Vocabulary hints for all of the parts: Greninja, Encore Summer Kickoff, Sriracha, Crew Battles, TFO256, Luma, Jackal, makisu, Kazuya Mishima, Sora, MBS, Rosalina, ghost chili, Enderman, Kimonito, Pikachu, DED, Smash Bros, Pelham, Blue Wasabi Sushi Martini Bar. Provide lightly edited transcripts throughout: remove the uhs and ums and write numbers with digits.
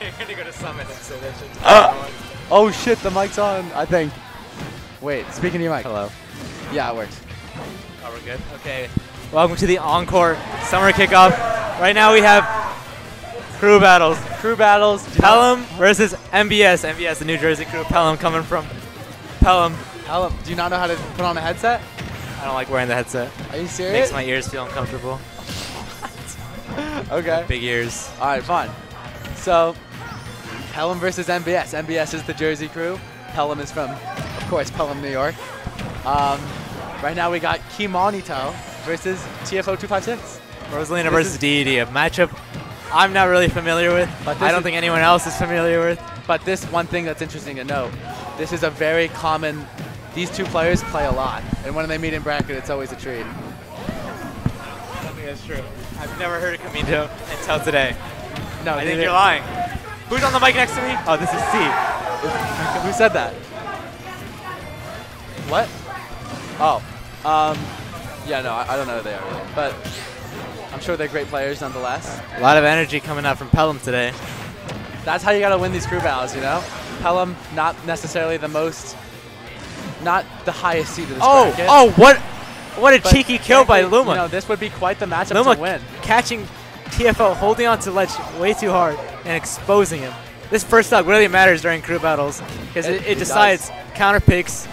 You're gonna go to Summit, so that should oh shit, the mic's on, I think. Wait, speaking to your mic. Hello. Yeah, it works. Oh, we're good? Okay. Welcome to the Encore Summer Kickoff. Right now we have crew battles. Pelham versus MBS. MBS, the New Jersey crew. Pelham coming from Pelham. Pelham. Do you not know how to put on a headset? I don't like wearing the headset. Are you serious? It makes my ears feel uncomfortable. Okay. Big ears. All right, fine. So, Pelham versus MBS. MBS is the Jersey crew. Pelham is from, of course, Pelham, New York. Right now we got Kimonito versus TFO256. Rosalina versus DED, a matchup I'm not really familiar with, but I don't think anyone else is familiar with. But this one thing that's interesting to note, this is a very common, these two players play a lot. And when they meet in bracket, it's always a treat. I don't think that's true. I've never heard of Kimonito until today. No, I think you're lying. Who's on the mic next to me? Oh, this is C. Who said that? What? Oh. Yeah, no, I don't know who they are really, but I'm sure they're great players nonetheless. A lot of energy coming out from Pelham today. That's how you gotta win these crew battles, you know? Pelham, not necessarily the most, not the highest seed of this bracket. Oh, what a cheeky kill by Luma. You know, this would be quite the matchup to win. Catching TFO holding on to ledge way too hard and exposing him. This first stock really matters during crew battles because it decides counter picks.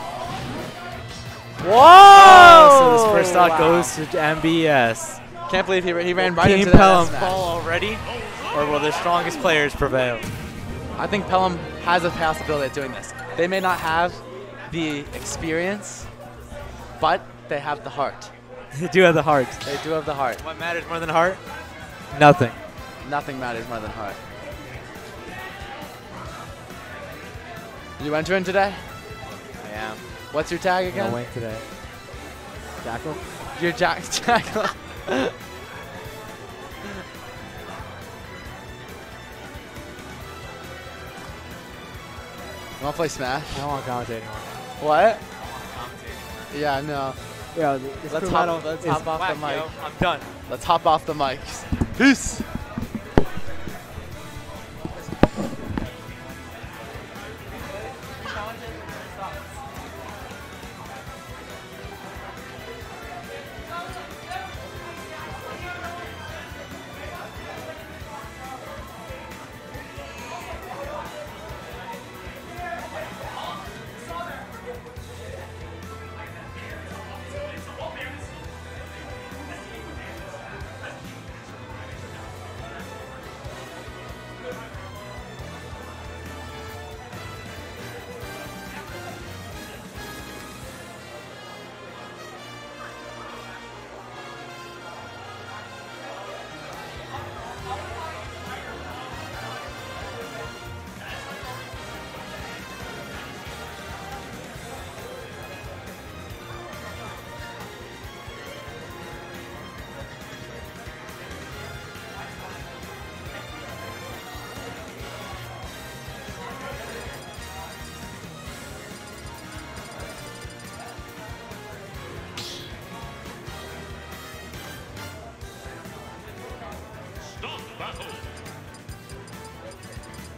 Whoa! Oh, so this first stock goes to MBS. Can't believe he ran right into Pelham fall already, or will the strongest players prevail? I think Pelham has a possibility of doing this. They may not have the experience, but they have the heart. They do have the heart. They do have the heart. What matters more than heart? Nothing. Nothing matters more than heart. You entering today? I am. What's your tag again? I went today. Jackal? You're Jackal. You want to play Smash? I don't want to commentate anymore. What? I don't want to commentate. Yeah, no. Yeah, let's hop off the mic. Yo, I'm done. Let's hop off the mics. Peace!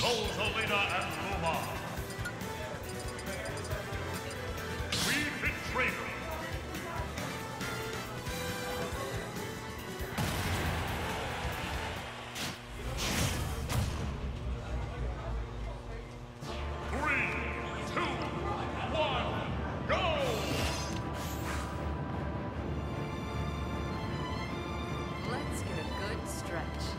Rosalina and Luma. Three-hit trainer. Three, two, one, go! Let's get a good stretch.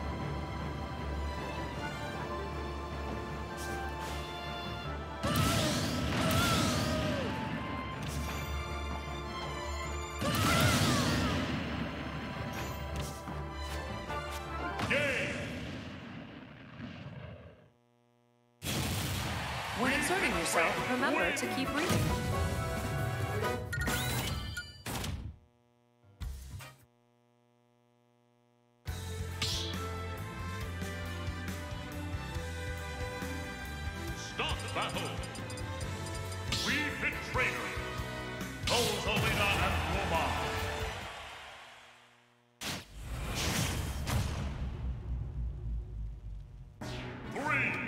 When exerting yourself, remember to keep breathing. Start battle. Three-hit trainer. Rosalina and Luma. Three.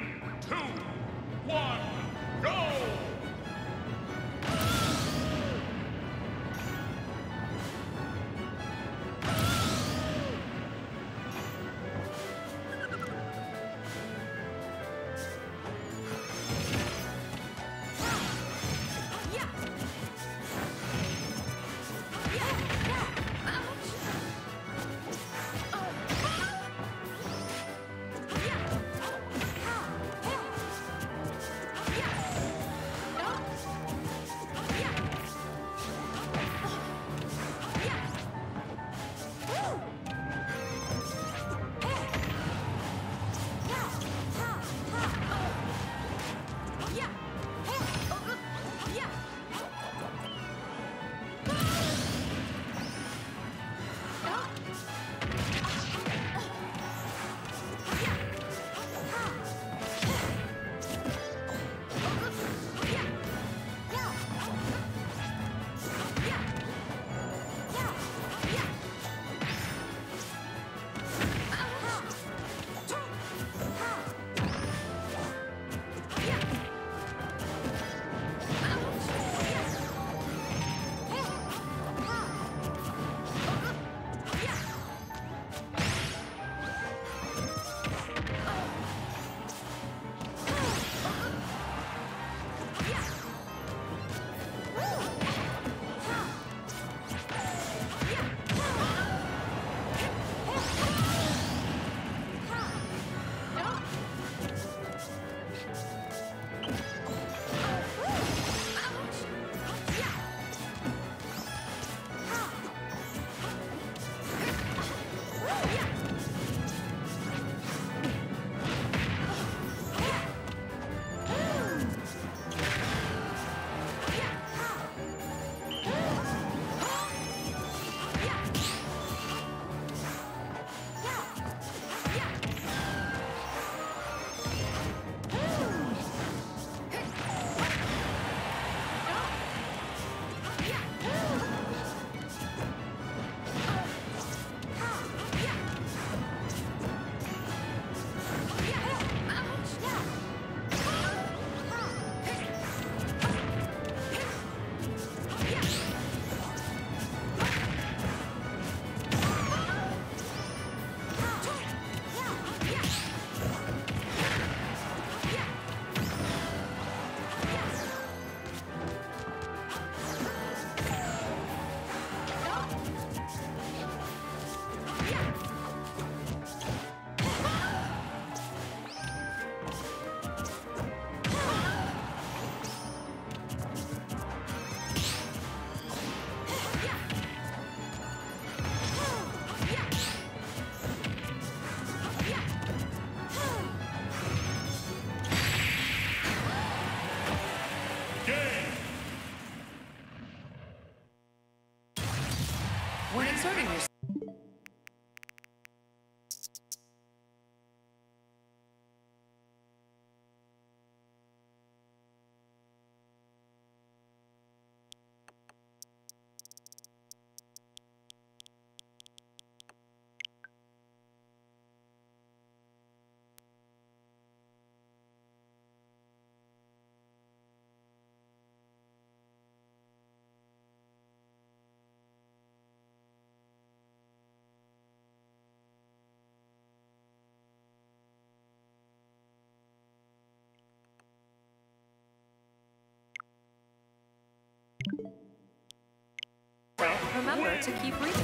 Remember to keep reading.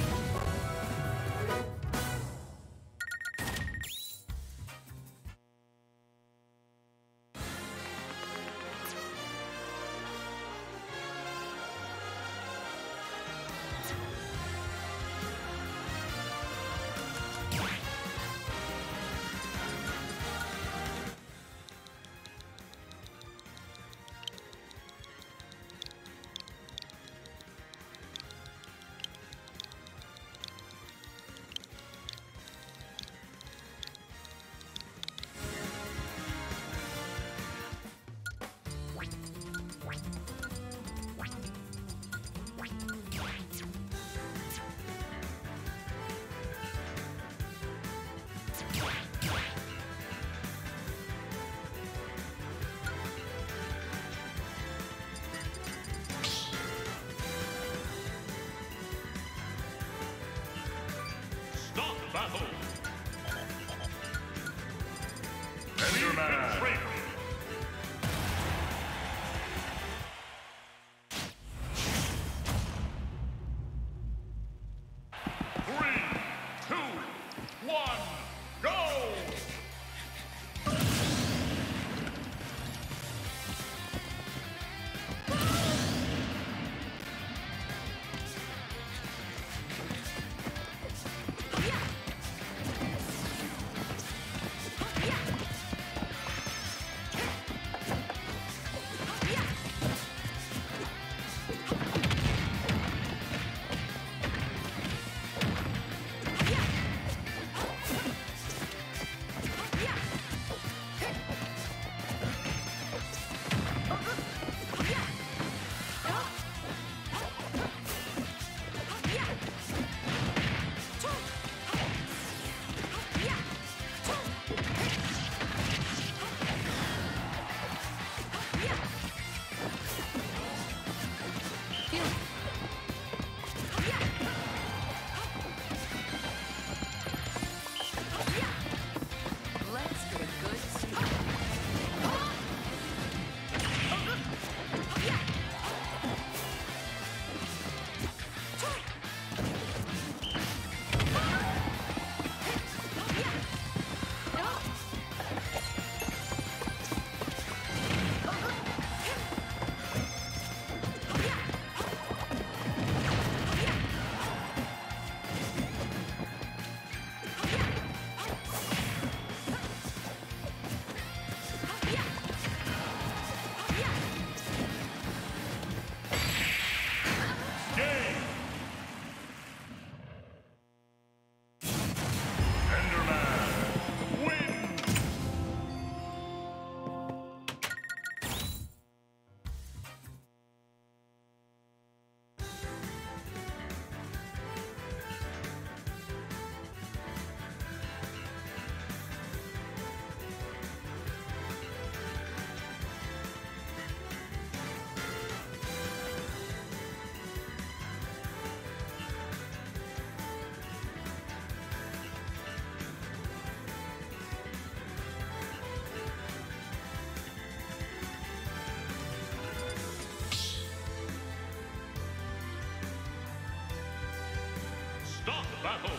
Stop battle!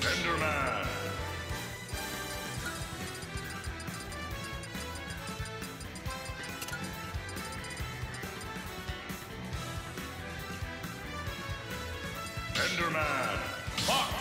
Enderman! Enderman! Fox!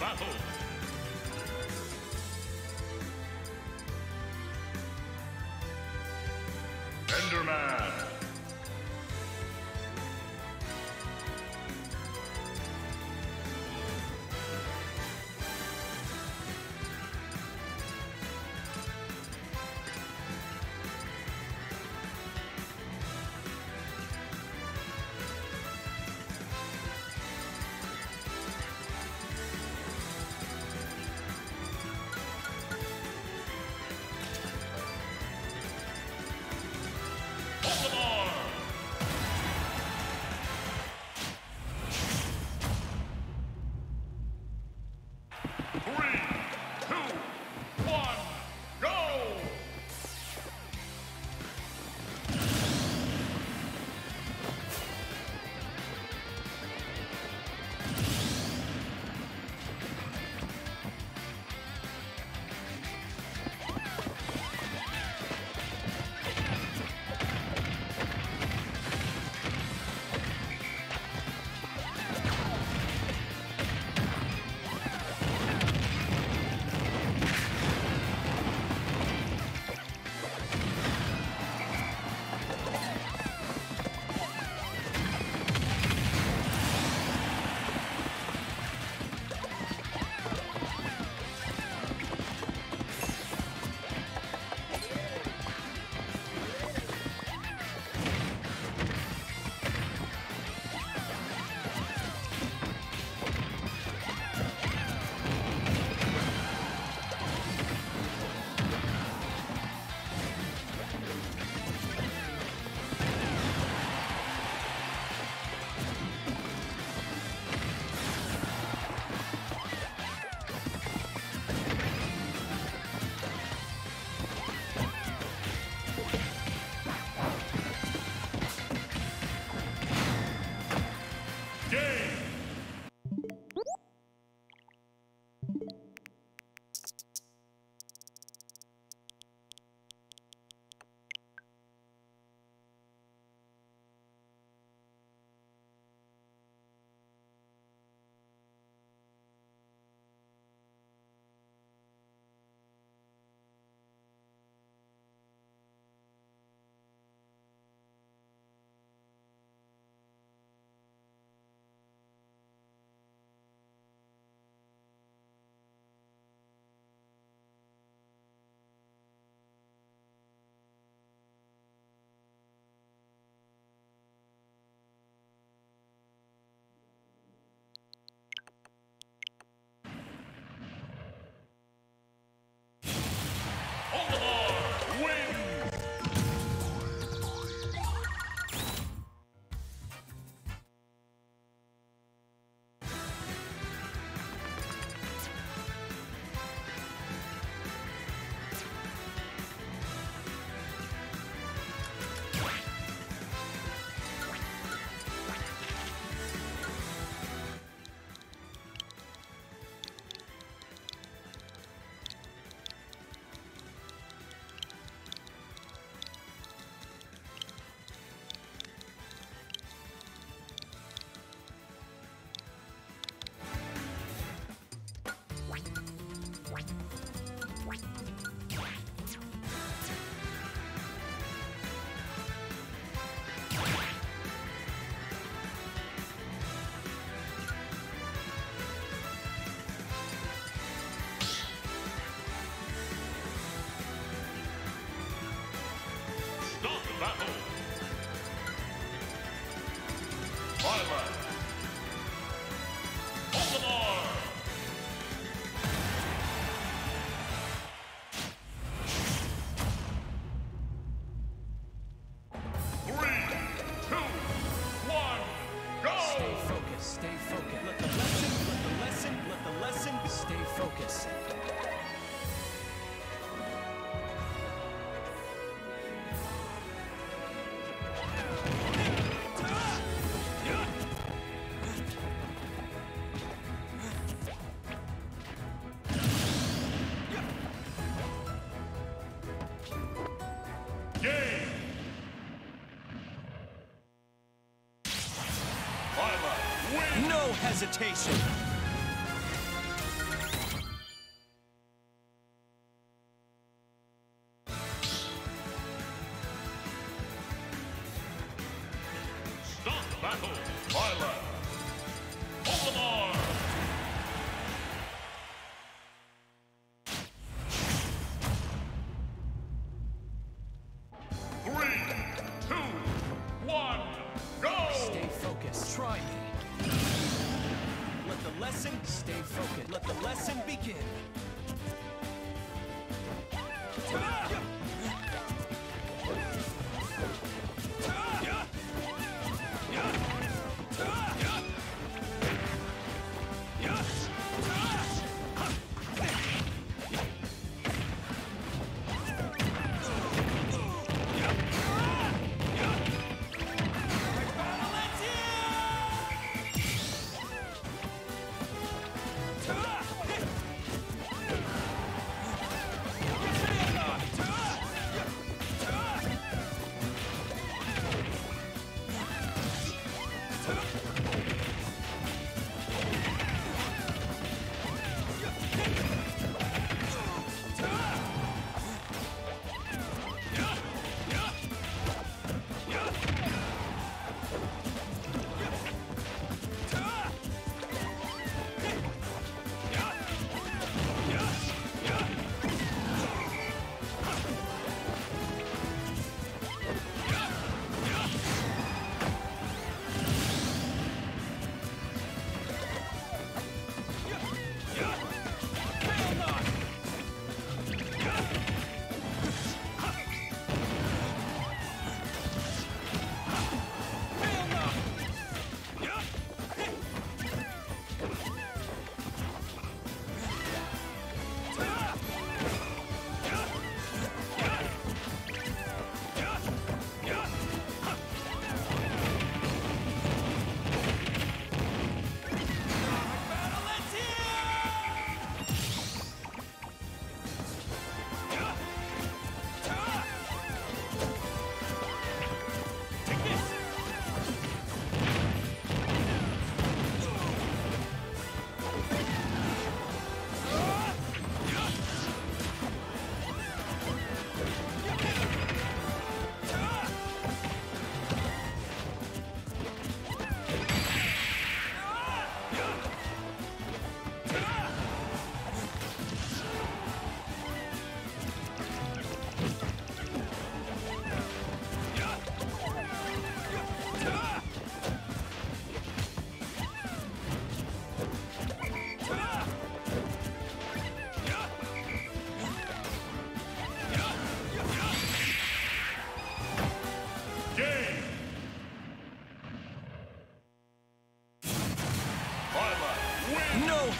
battle. Enderman. Battle. Violet. Baltimore. No hesitation. lesson, stay focused, let the lesson begin.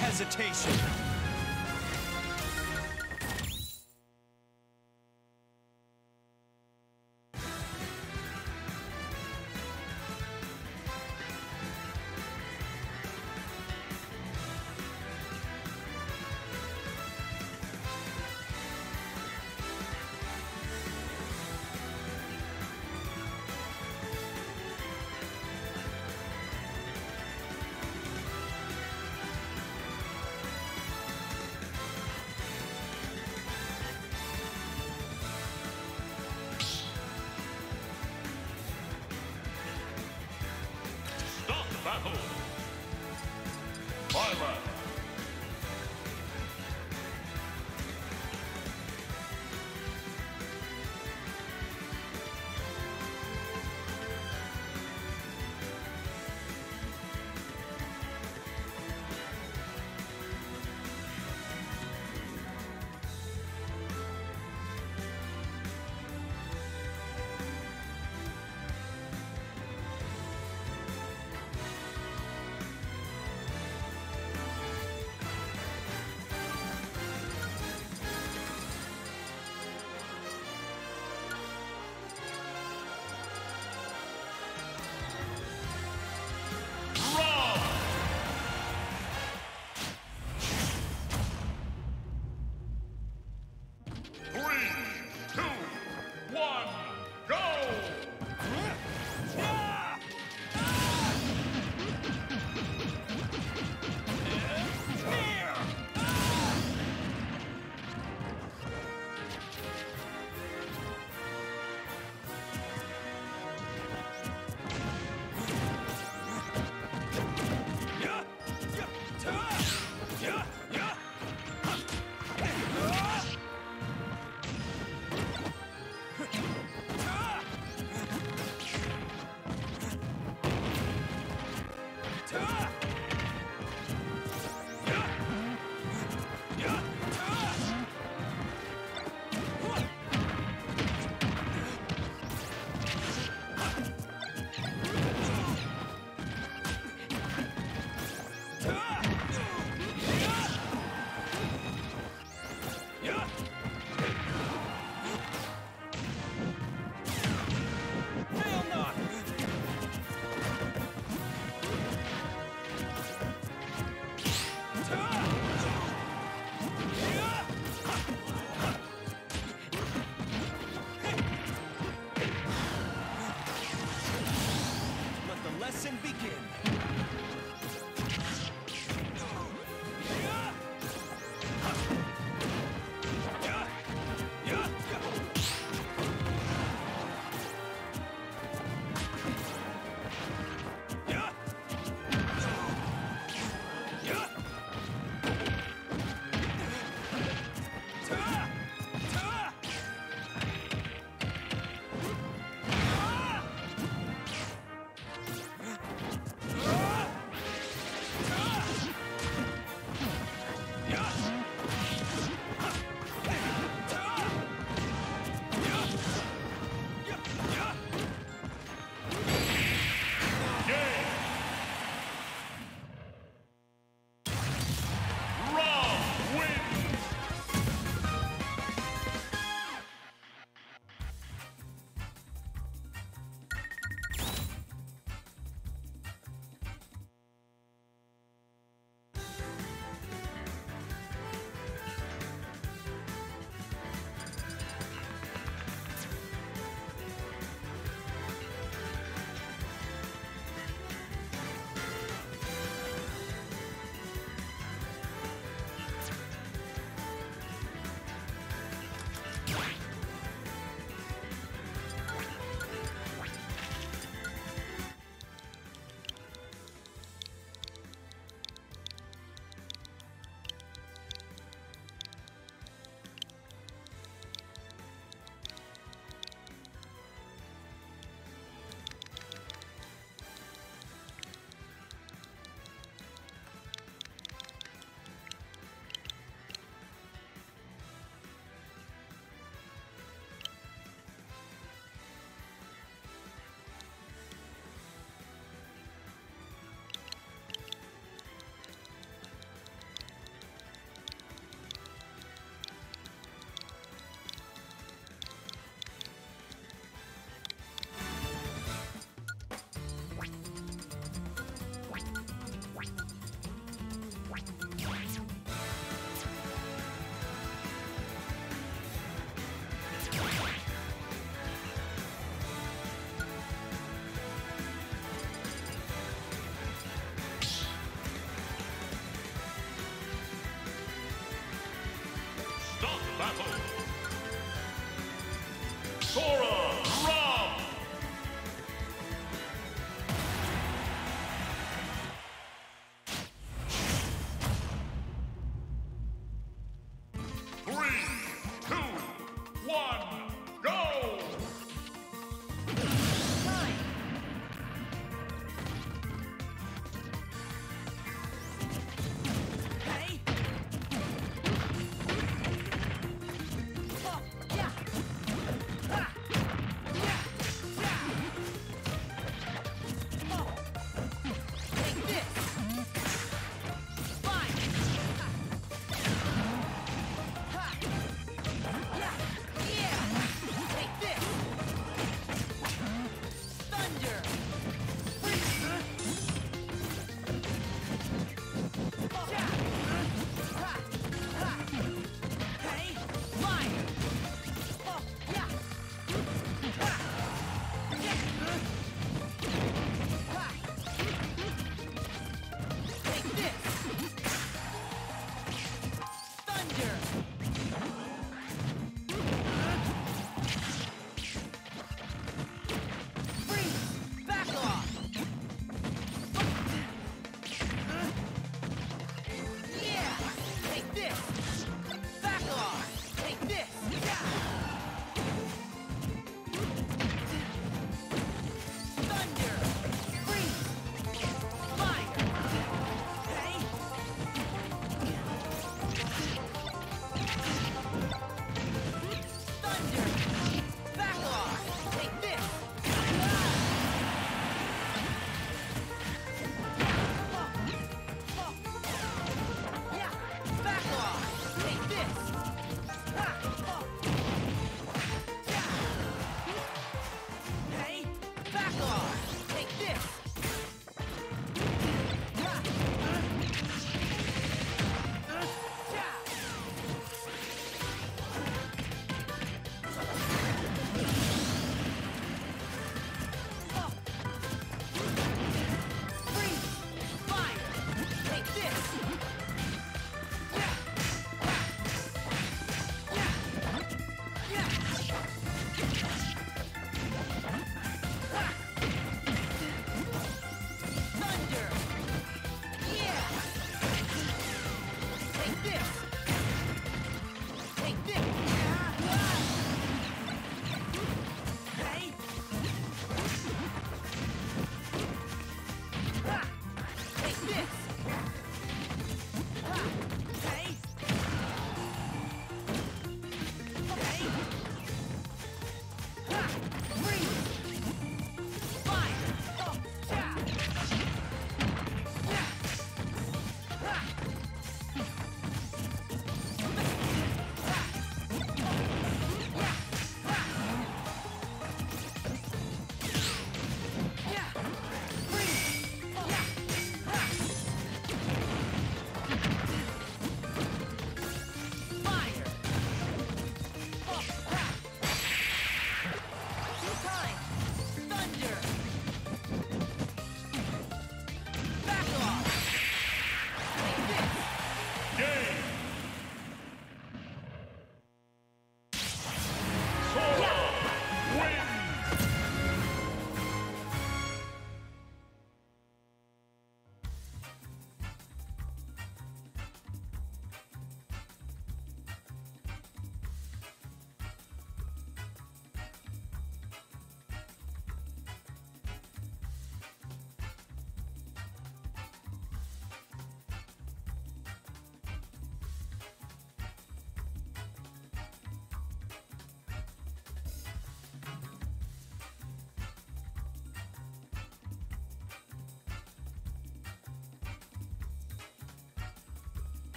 Hesitation.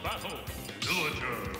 Battle Villager.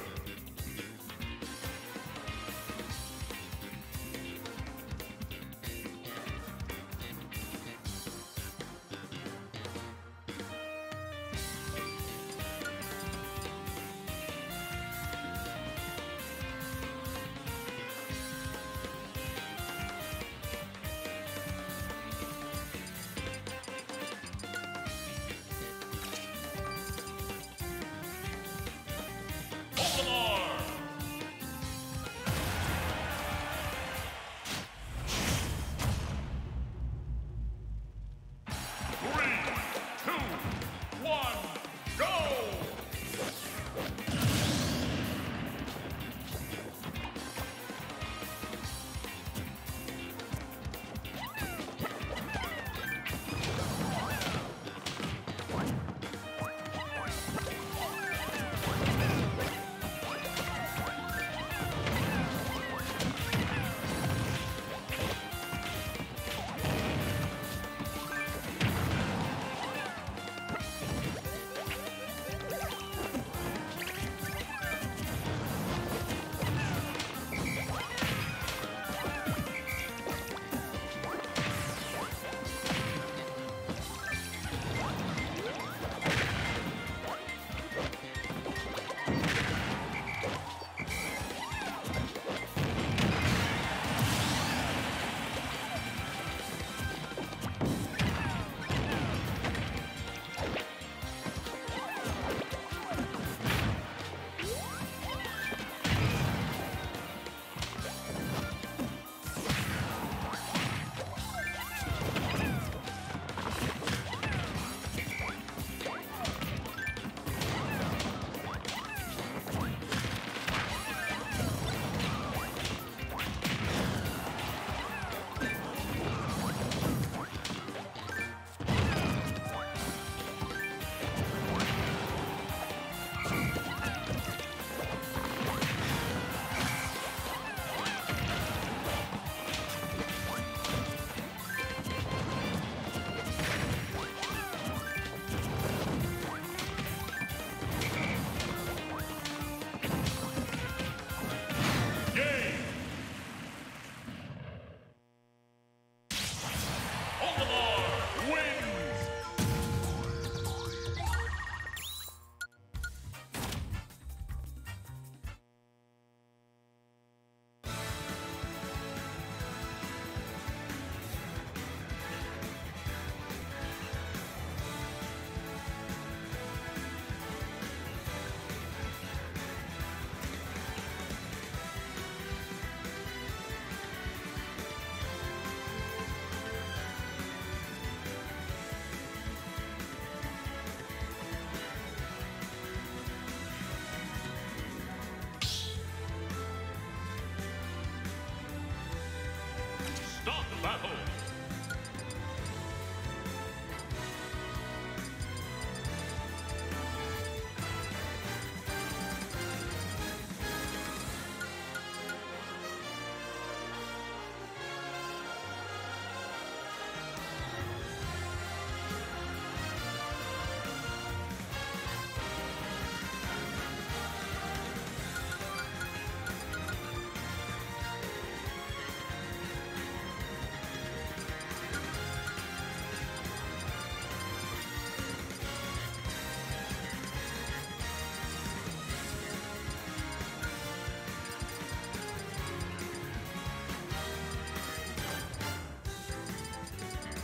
battle.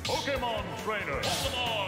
Pokemon Trainer! Pokemon!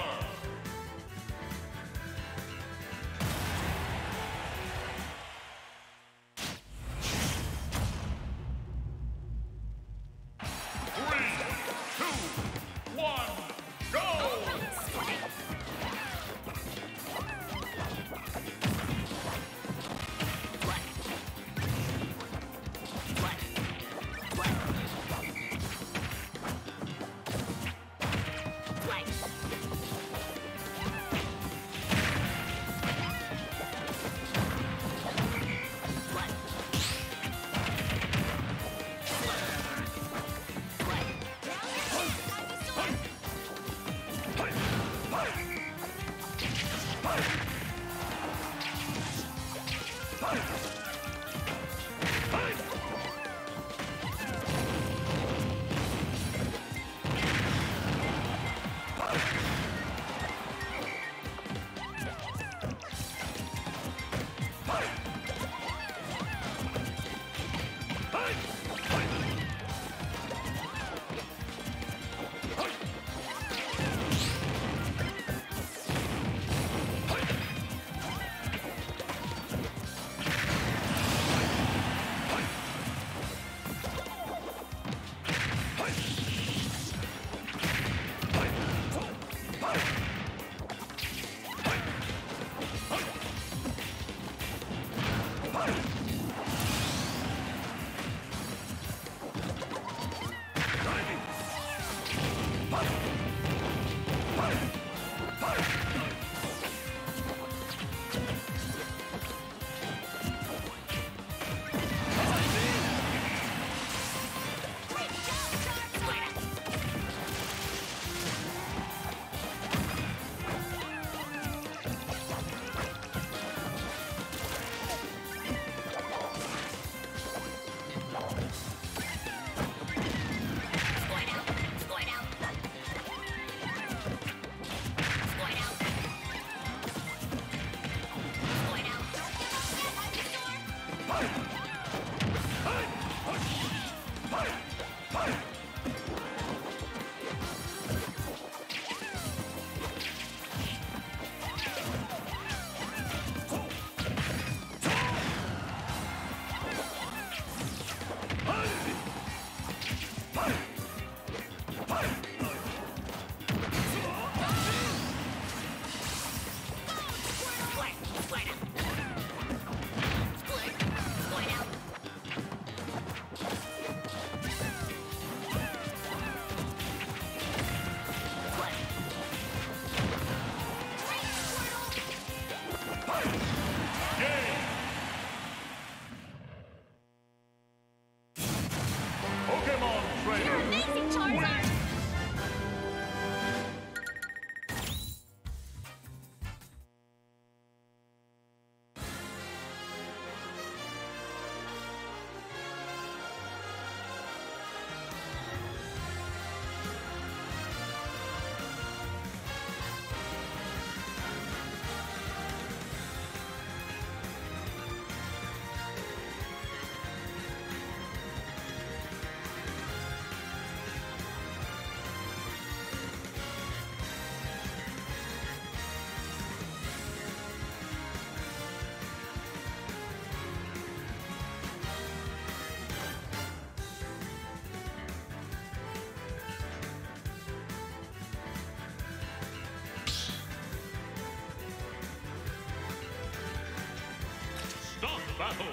Battle.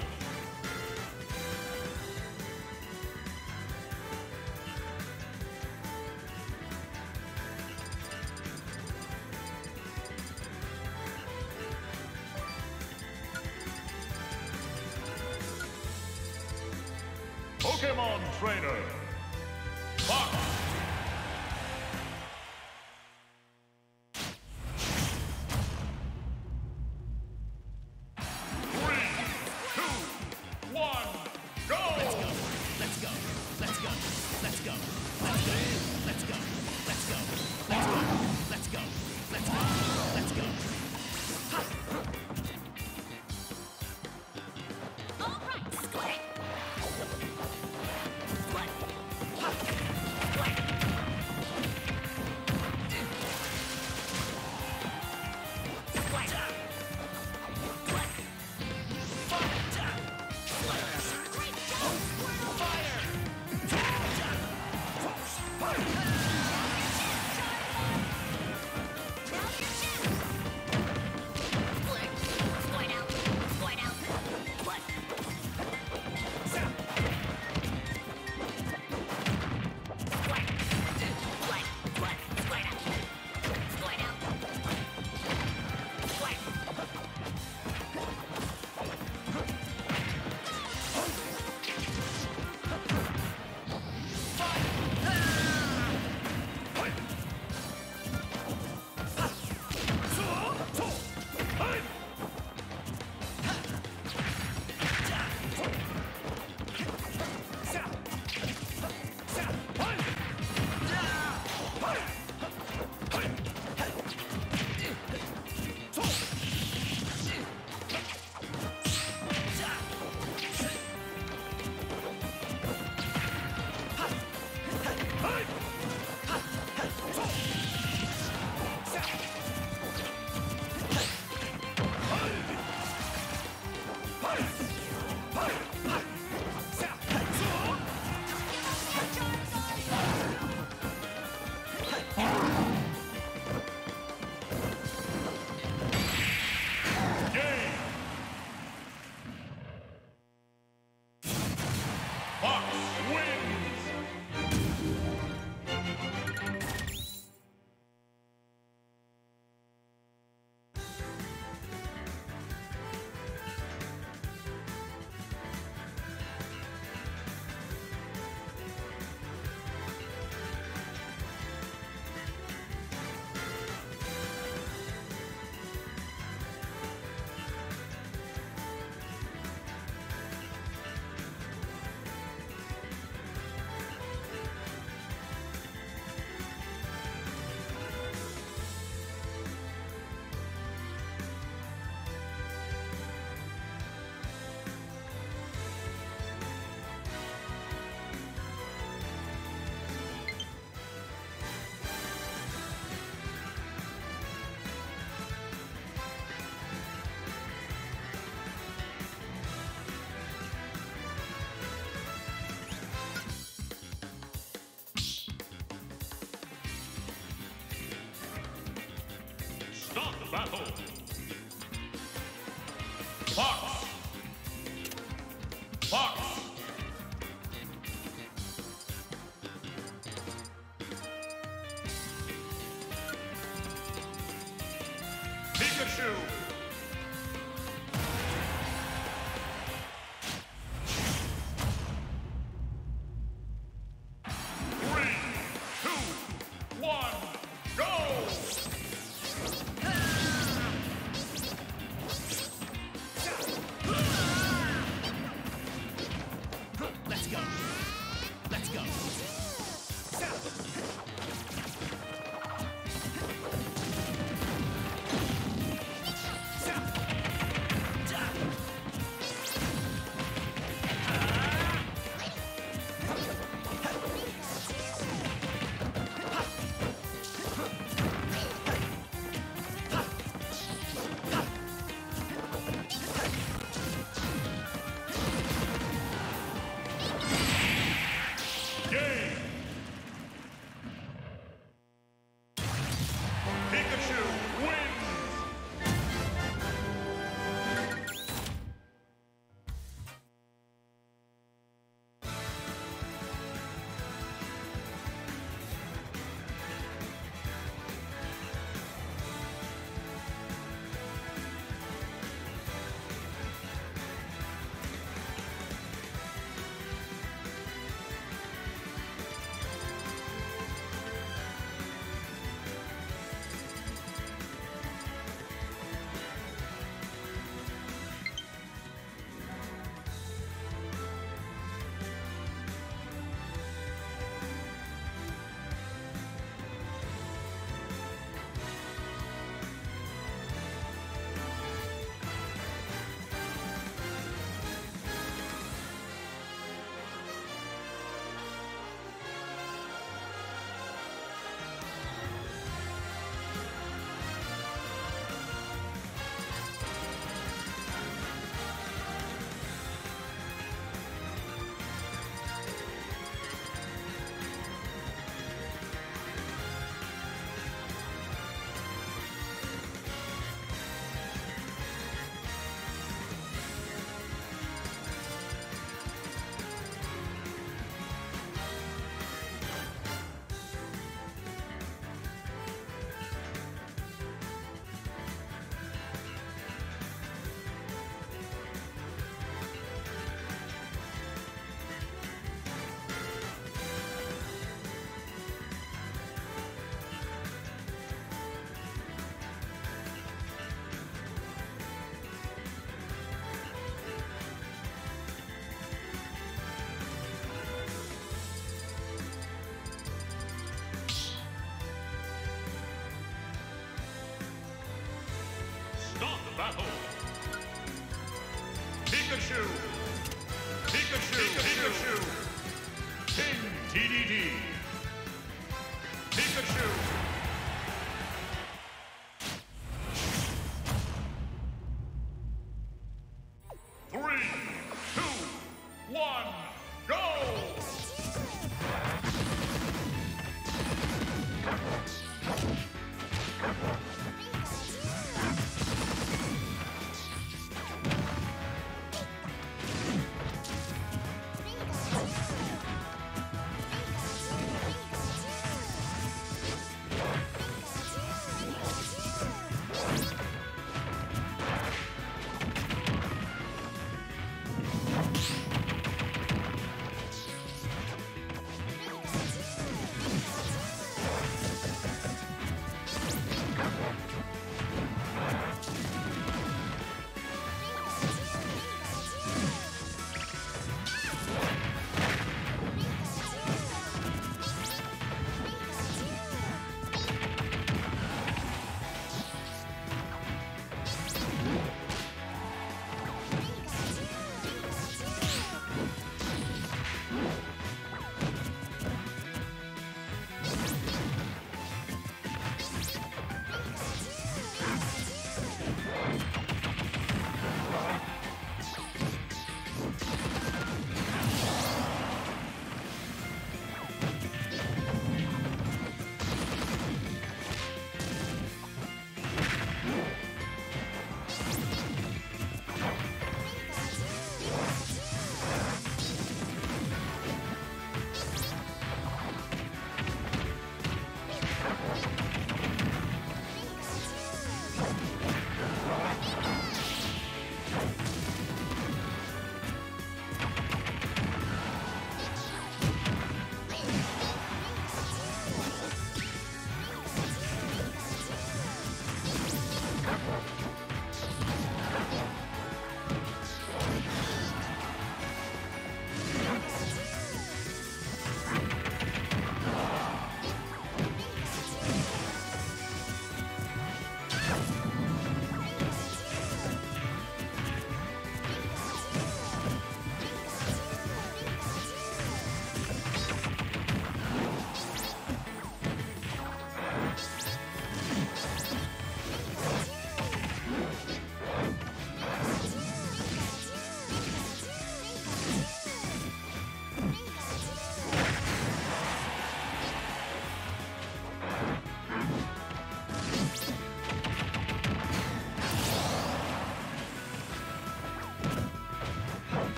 Shimon Trainer. Fox. Battle. Fox. Fox. Pikachu. battle. Pikachu! Pikachu! Pikachu! King DDD! Pikachu!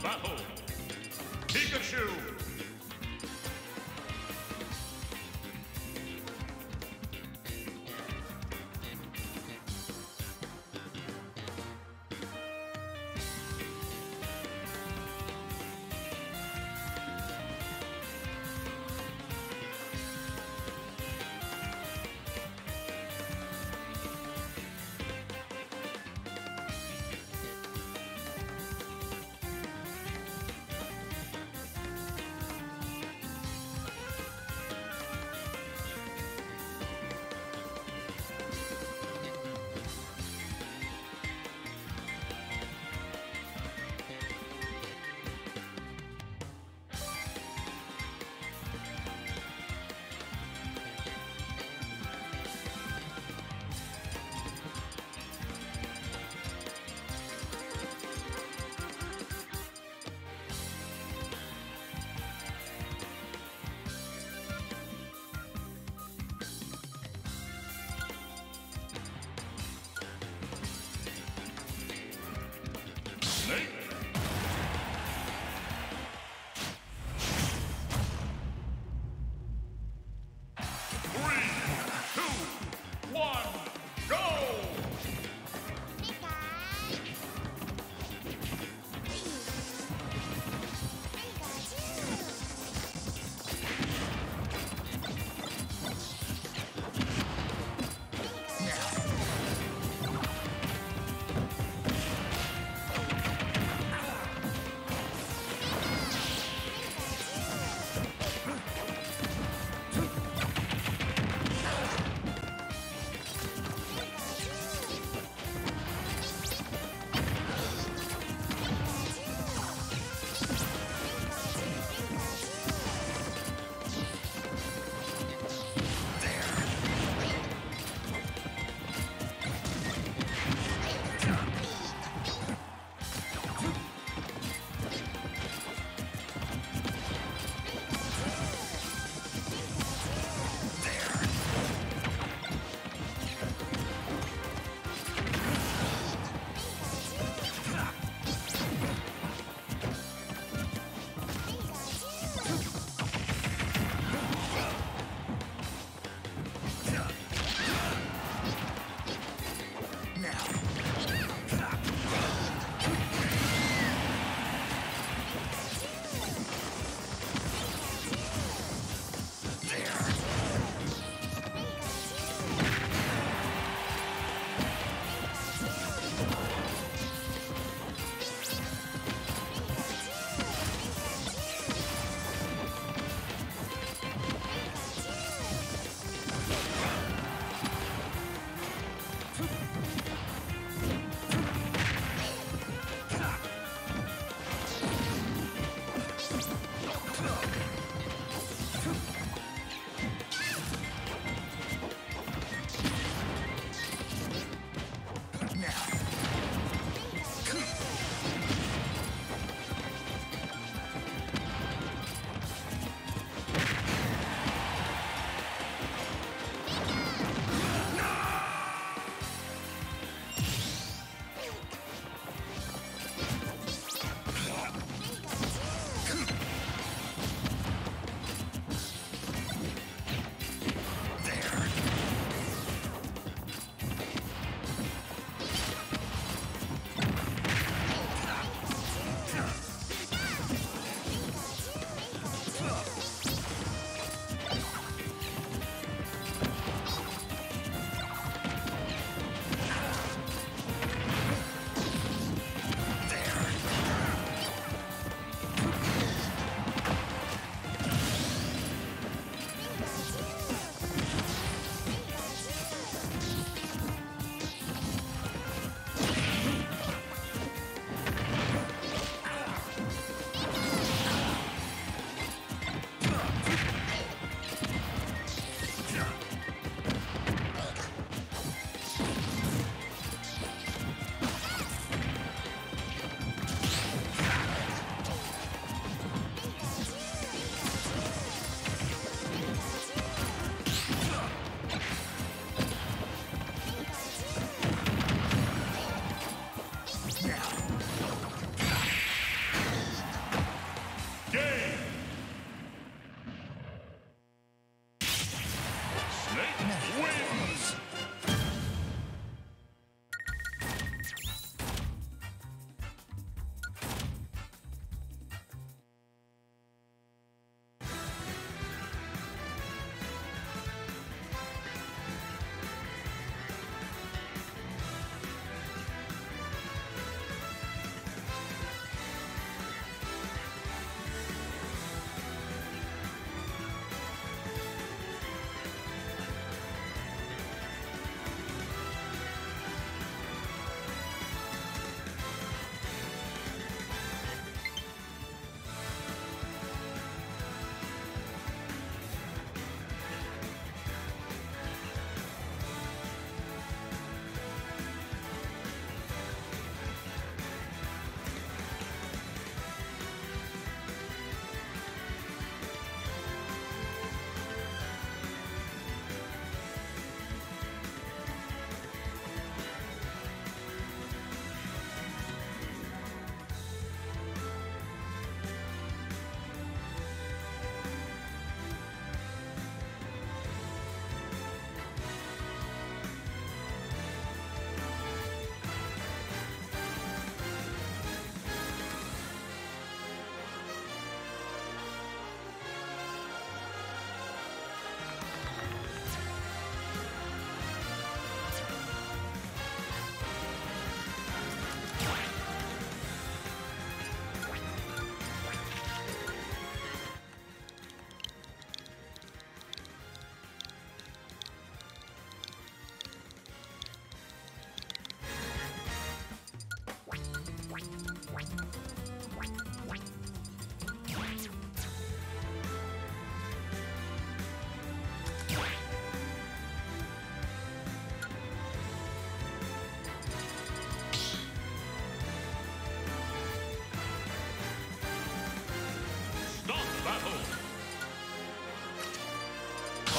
Battle! Pikachu!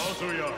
Kazuya.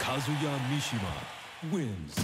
Kazuya Mishima wins.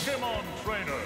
Pokemon Trainer.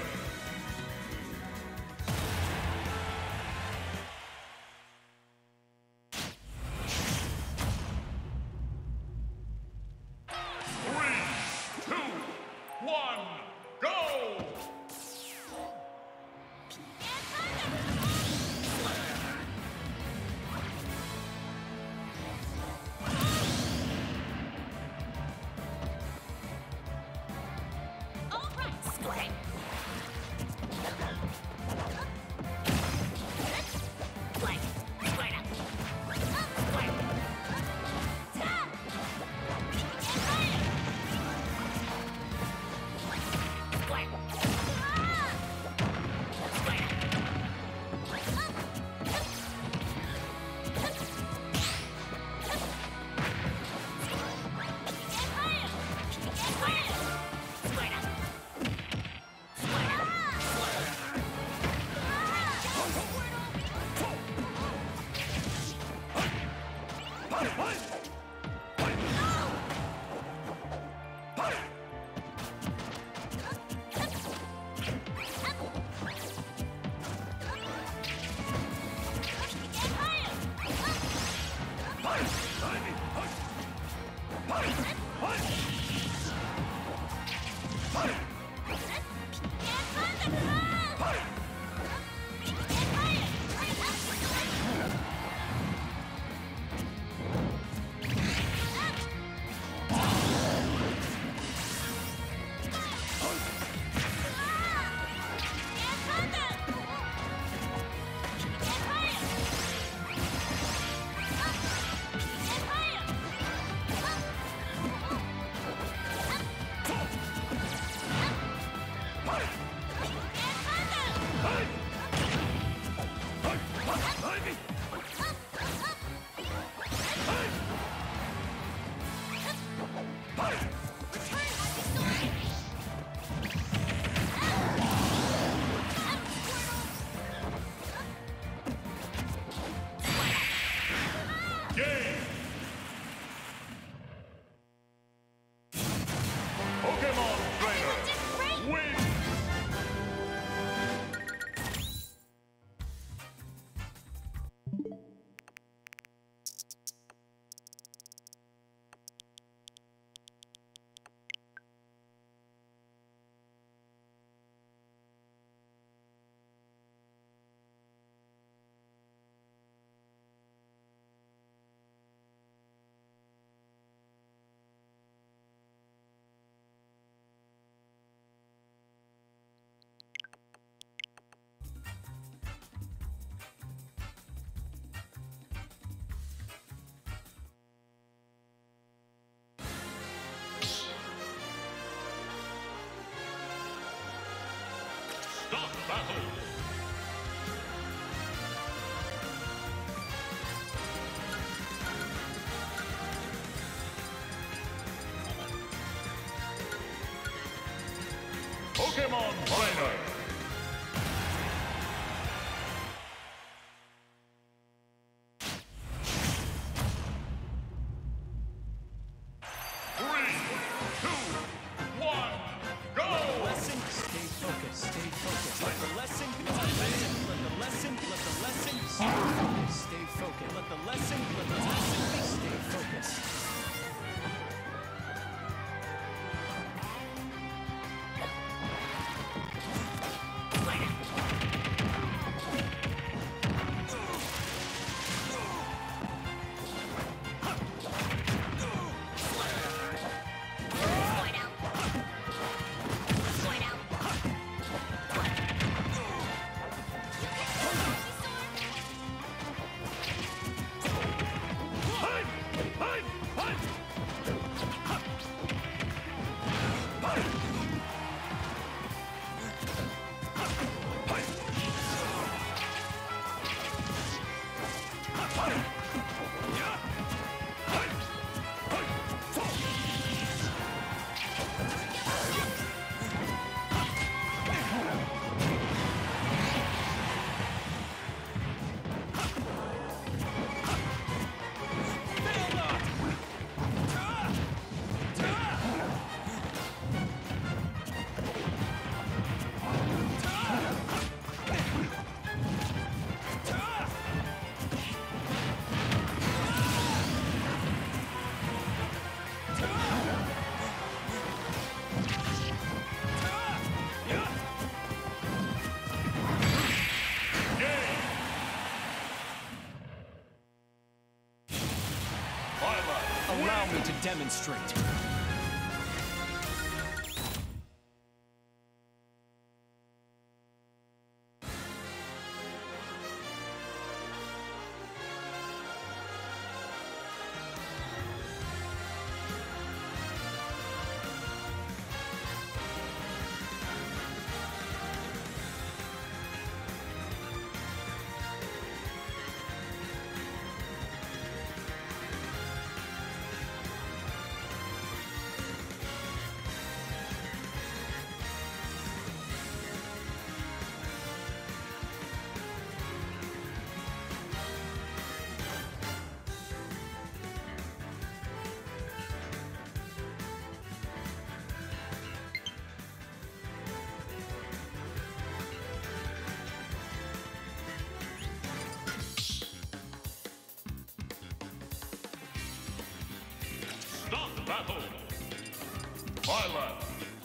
Stop battle! Pokemon Trainer! Allow me to demonstrate. Battle! Pilot! Yeah.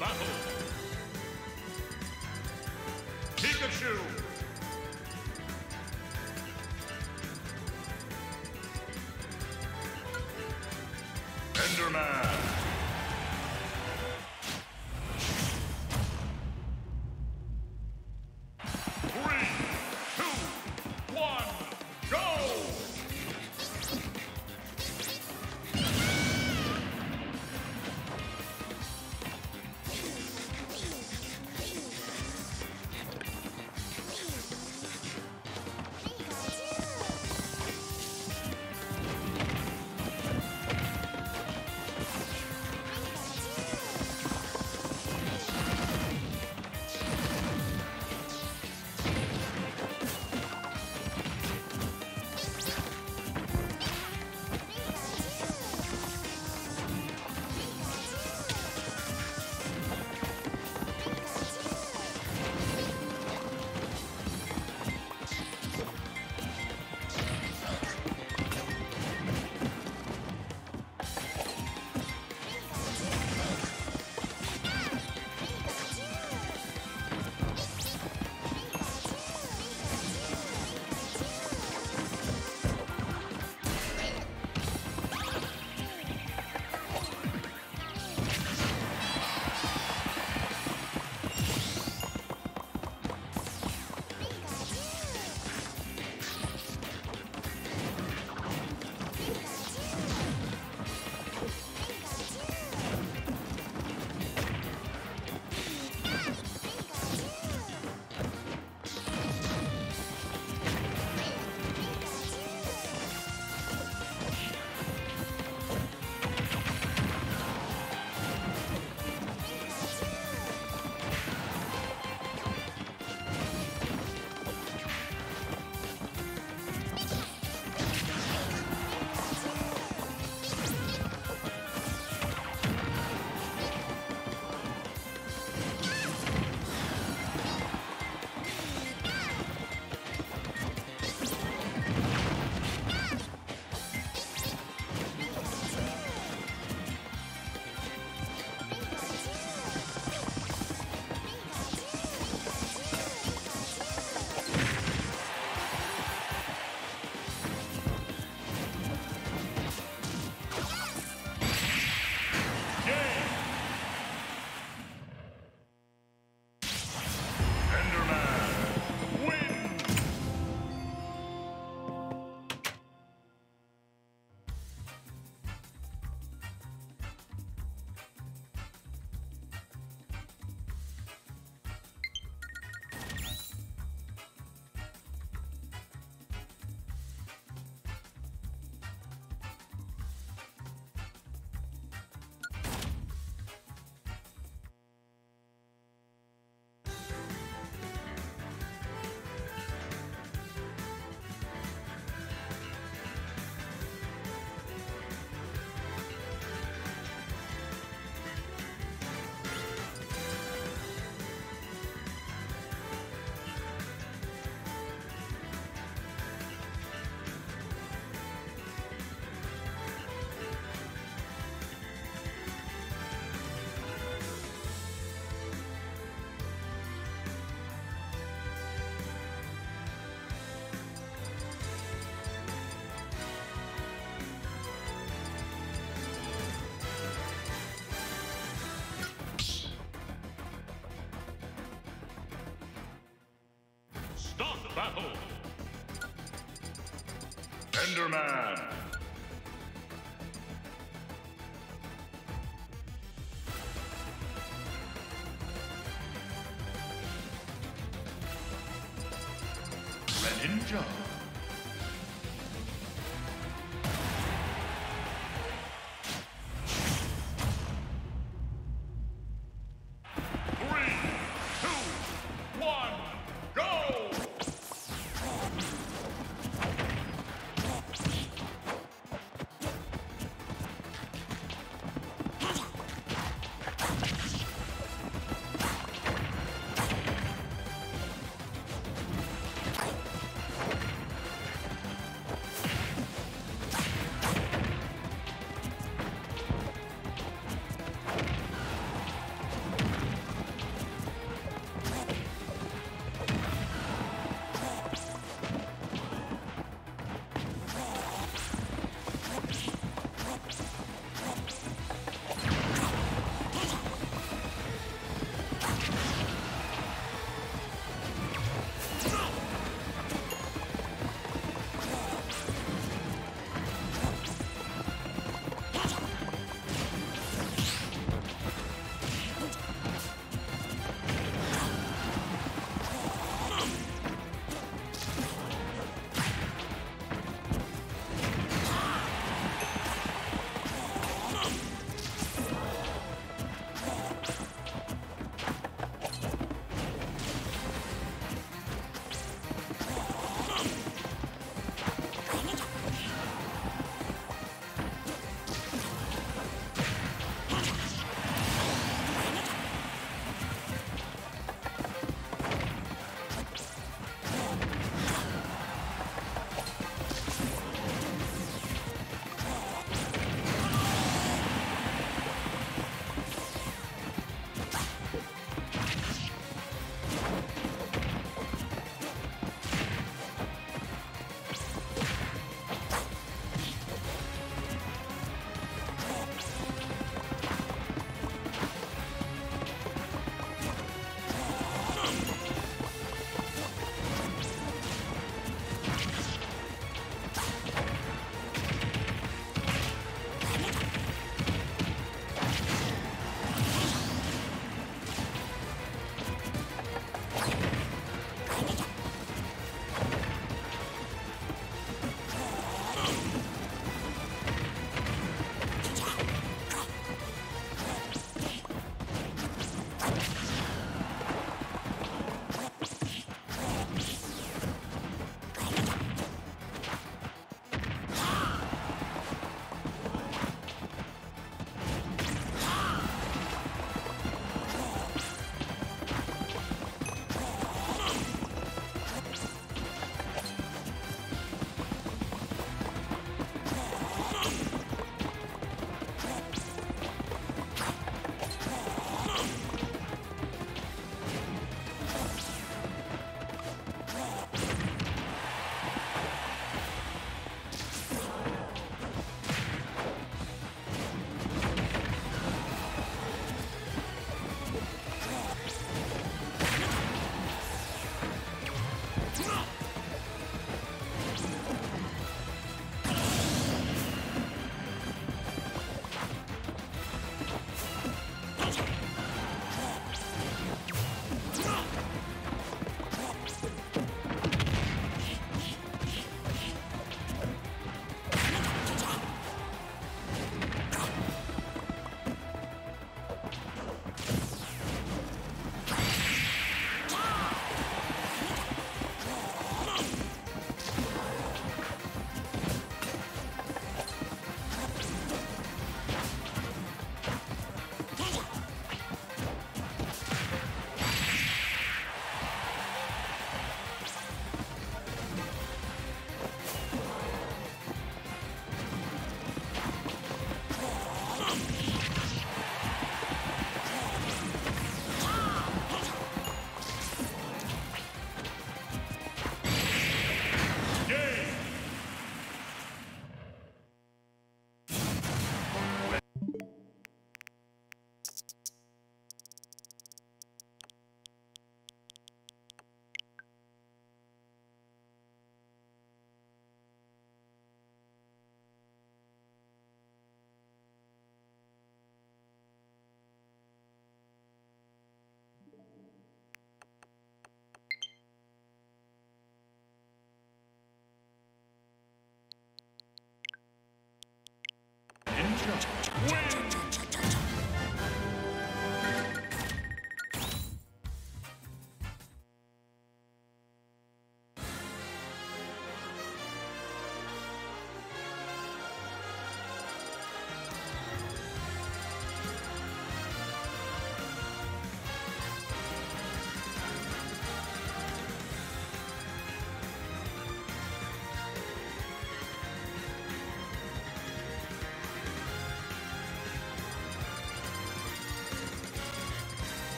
battle. Pikachu. Enderman. Battle. Enderman. Greninja.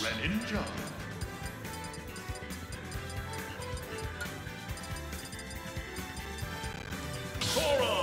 Reninja. Sora.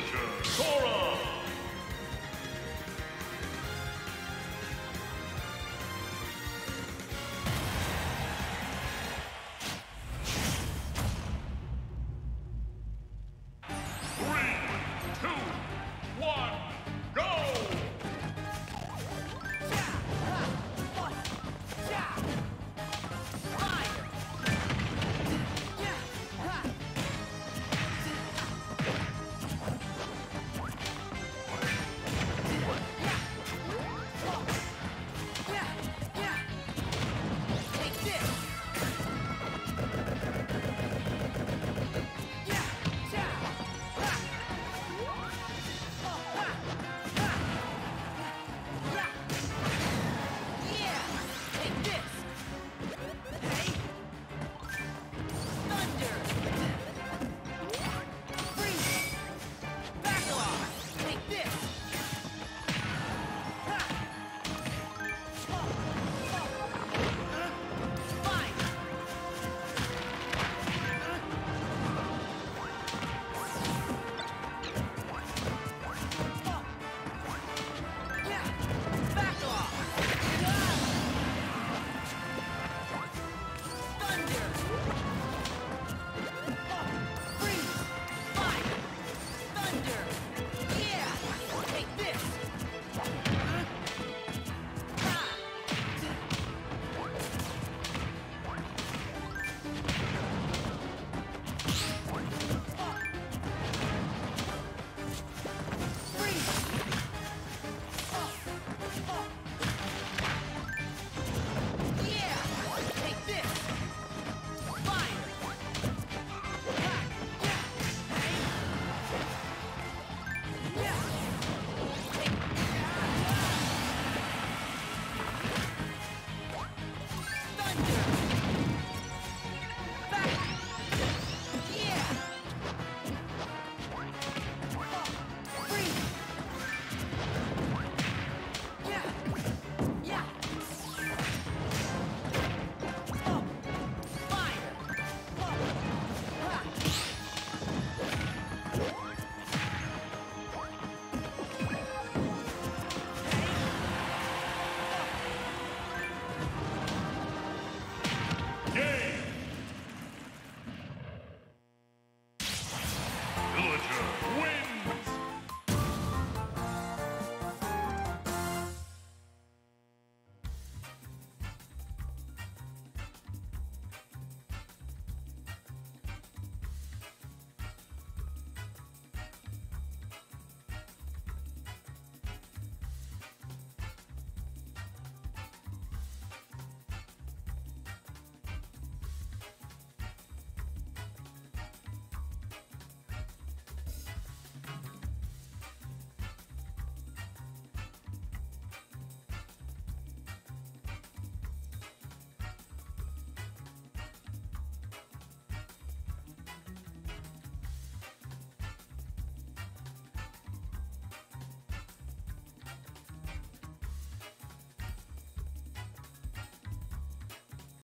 Villager, Sora!